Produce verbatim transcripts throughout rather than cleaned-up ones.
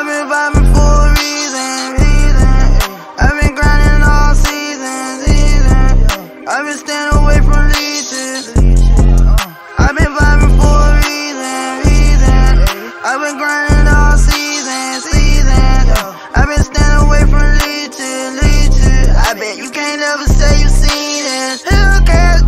I've been vibing for a reason, reason. I've been grinding all season, season. I've been staying away from leeches. I've been vibing for a reason, reason. I've been grinding all season, season. I've been staying away from leeches, leeches. I bet you can't ever say you seen it. Who cares?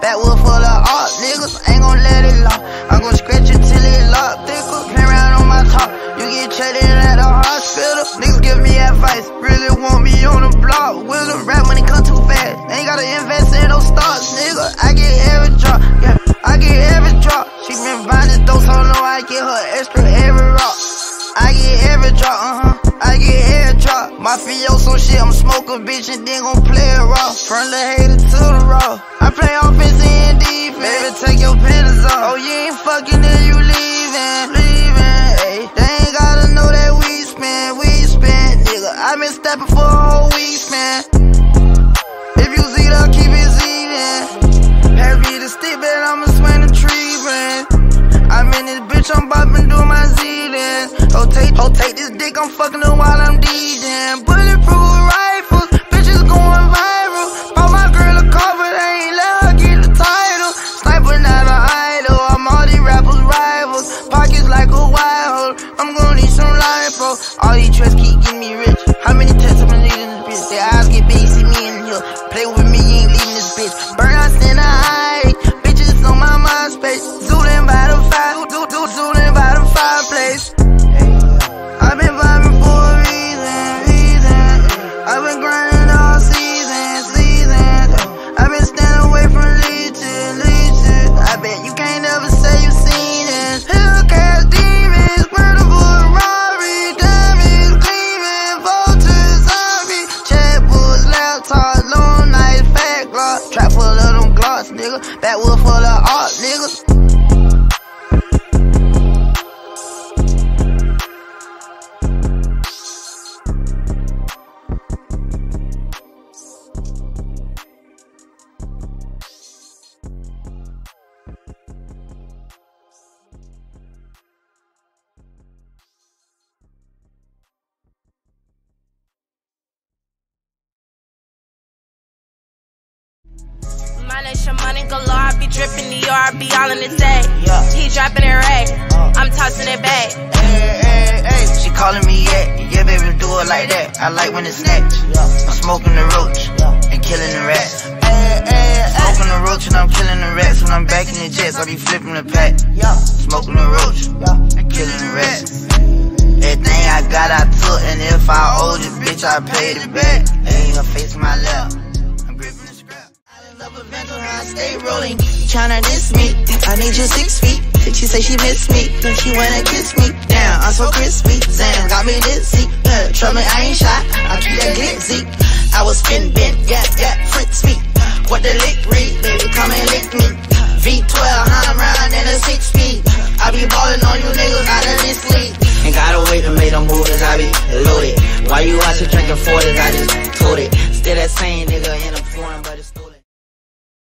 Backwood full of art, niggas, ain't gon' let it lock. I'm gon' scratch it till it lock, thicker. Pin round on my top, you get treated at the hospital. Niggas give me advice, really want me on the block. Will the rap money come too fast? Ain't gotta invest in no stocks, nigga. I get every drop, yeah, I get every drop. She been buying this dope so low, I get her extra every rock. I get every drop, uh-huh, I get every drop. My mafioso shit, I'm smoking, bitch, and then gon' play it raw. From the hater to the raw, I play offense and defense. Baby, take your panties off. Oh, you ain't fucking then you leaving, leaving. Ay, they ain't gotta know that we spent, we spent, nigga. I been stepping for a whole week, man. If you see that, keep it eating. Pass me the stick, man, I'ma swing the tree, man. I'm in this bitch, I'm bopping, doing my Z-lin. Oh, take, oh, take this dick, I'm fucking her while I'm DJing. Bulletproof rifles, bitches going viral. Bought my girl a car, but I ain't let her get the title. Sniper, not an idol, I'm all these rappers' rivals. Pockets like a wild hole, I'm gon' need some lipo. All these tricks keep getting me rich. How many tests I'ma need in this bitch? Their eyes get big, see me in here. Play with me, you ain't leaving this bitch. Burn out in the eye, bitches on my MySpace. Zootin' by the fire, do do zootin' by the fireplace. Trap full of them glocks, nigga. Backwood full of art, niggas. Money galore, I be dripping the yard, I be all in the day. Yeah. He dropping it right, uh. I'm tossing it back. Hey, hey, hey. She calling me yet? Yeah, baby, do it like that. I like when it's snatched. Yeah. I'm smoking the roach yeah. and killing the rats. Hey, hey, hey. Smoking the roach and I'm killing the rats. When I'm back in the jets, I be flipping the pack. Yeah. Smoking the roach yeah. and killing the rats. Everything I got, I took, and if I owed you, bitch, I paid it back. Hey, her face my lap. I stay rolling. Tryna diss me, I need you six feet. She say she miss me, then she wanna kiss me. Damn, I'm so crispy, Sam got me dizzy. Uh, Trust me, I ain't shy, I keep that glitzy. I was spin bent, yeah, yeah, fritz me. What the lick read, baby, come and lick me. V twelve, I'm round in a six feet. I be ballin' on you niggas out of this league. Ain't gotta wait to make them movies, I be loaded. Why you out here drinking forties, I just told it. Still that same nigga in a